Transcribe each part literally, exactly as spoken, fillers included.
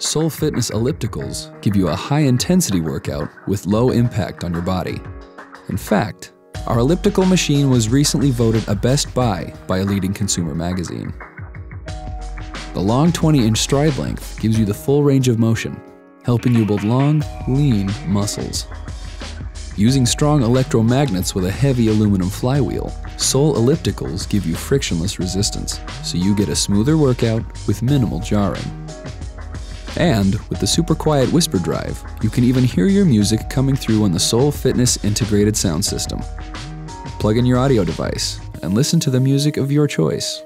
Sole Fitness ellipticals give you a high-intensity workout with low impact on your body. In fact, our elliptical machine was recently voted a best buy by a leading consumer magazine. The long twenty inch stride length gives you the full range of motion, helping you build long, lean muscles. Using strong electromagnets with a heavy aluminum flywheel, Sole ellipticals give you frictionless resistance, so you get a smoother workout with minimal jarring. And with the super quiet whisper drive, you can even hear your music coming through on the Sole Fitness integrated sound system. Plug in your audio device and listen to the music of your choice.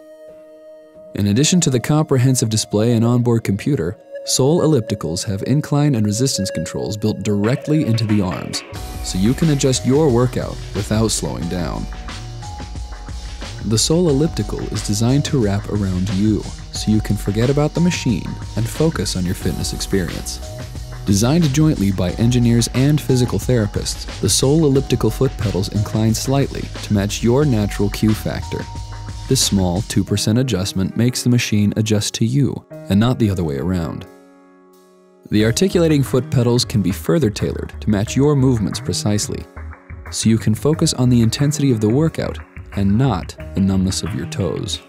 In addition to the comprehensive display and onboard computer, Sole ellipticals have incline and resistance controls built directly into the arms, so you can adjust your workout without slowing down. The Sole elliptical is designed to wrap around you, so you can forget about the machine and focus on your fitness experience. Designed jointly by engineers and physical therapists, the Sole elliptical foot pedals incline slightly to match your natural Q factor. This small two percent adjustment makes the machine adjust to you, and not the other way around. The articulating foot pedals can be further tailored to match your movements precisely, so you can focus on the intensity of the workout and not the numbness of your toes.